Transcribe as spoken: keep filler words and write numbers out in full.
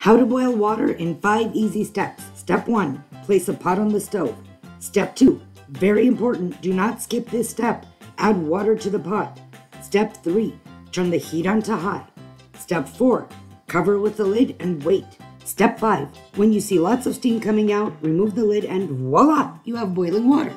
How to boil water in five easy steps. Step one, place a pot on the stove. Step two, very important, do not skip this step. Add water to the pot. Step three, turn the heat on to high. Step four, cover with the lid and wait. Step five, when you see lots of steam coming out, remove the lid and voila, you have boiling water.